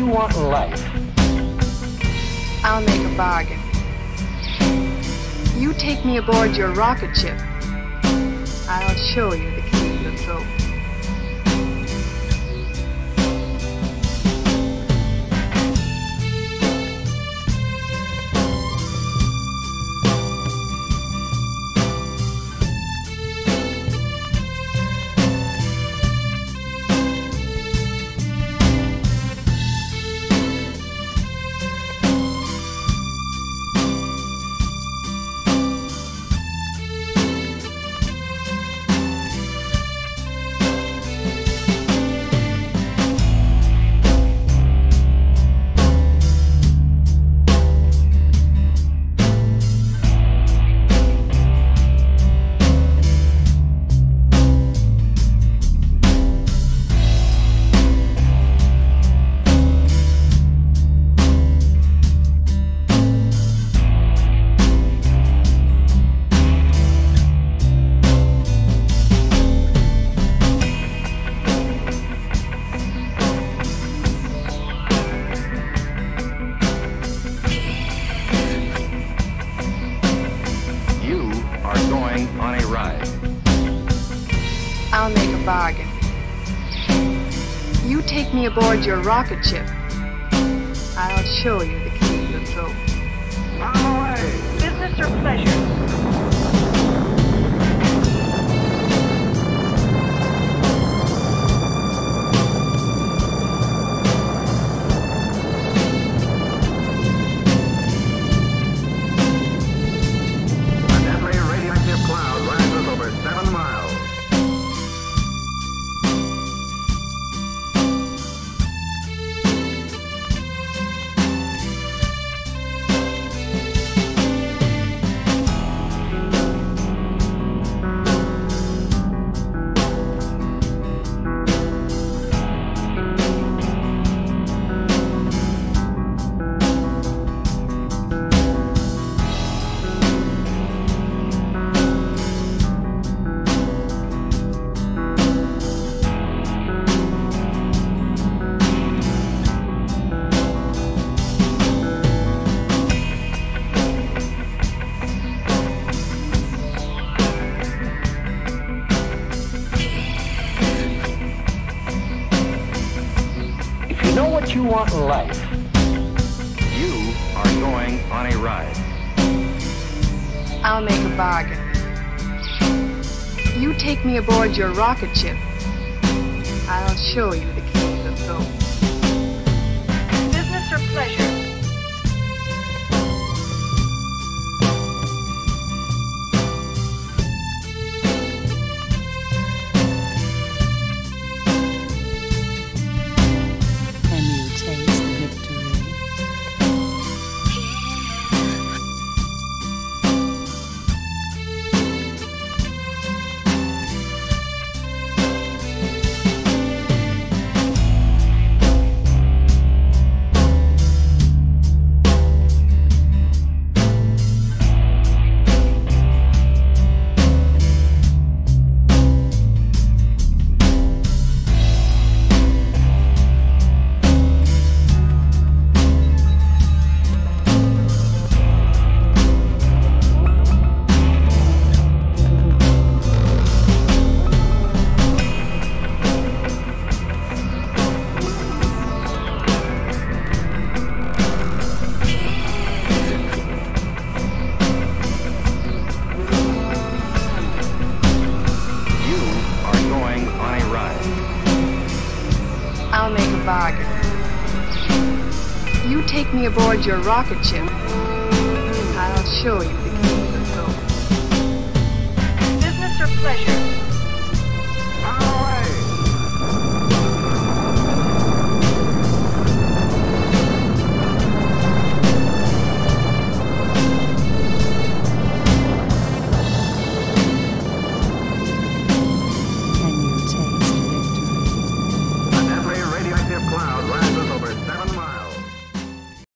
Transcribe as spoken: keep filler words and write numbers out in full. you want in life. I'll make a bargain. You take me aboard your rocket ship. I'll show you the key to the soul. On a ride. I'll make a bargain. You take me aboard your rocket ship. I'll show you the key to the soul. On the way. Business or pleasure? What you want in life. You are going on a ride. I'll make a bargain. You take me aboard your rocket ship. I'll show you the key to the soul. Business or pleasure? I'll make a bargain. You take me aboard your rocket ship. I'll show you.